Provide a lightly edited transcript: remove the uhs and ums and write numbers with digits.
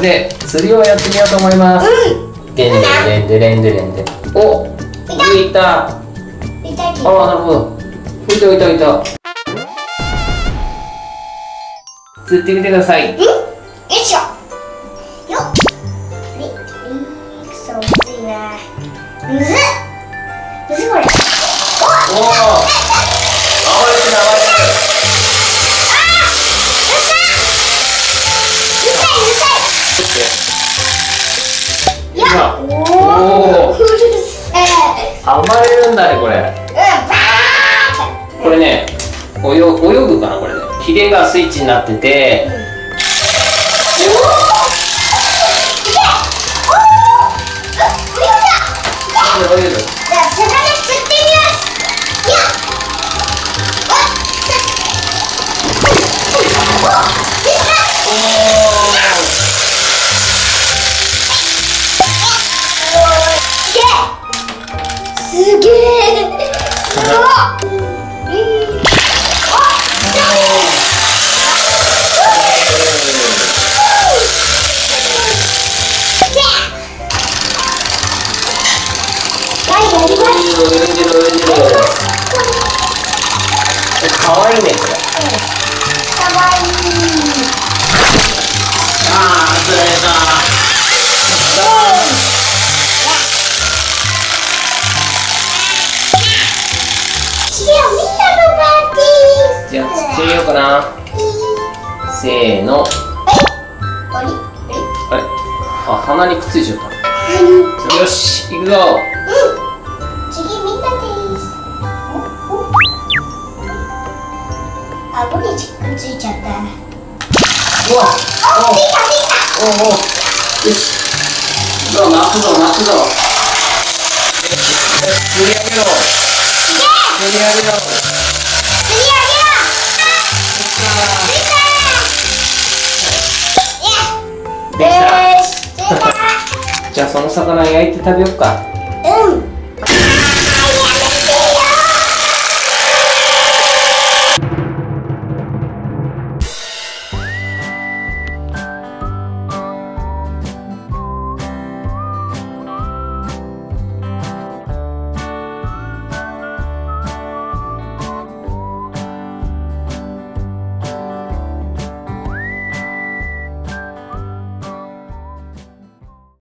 ので釣りをやってみようと思います。でんでんでんでんでんでん。お、浮いた。ああ、なるほど。浮いた浮いた浮いた。釣ってみてください。よいしょ。よっ。くそむずいな。むずっ。むずこれ。おお。暴れるんだねこれ。これね、泳ぐかなこれね。ヒレがスイッチになってて。じゃあ釣ってみようかな。せーの。あれ、あ、鼻にくっついちゃった。よし、行くぞ。次みんなです。顎にくっついちゃった。うわ。お、できたできた。おお。よし。どうなくぞなくぞ。釣り上げろ。釣り上げろ。じゃあその魚焼いて食べよっか。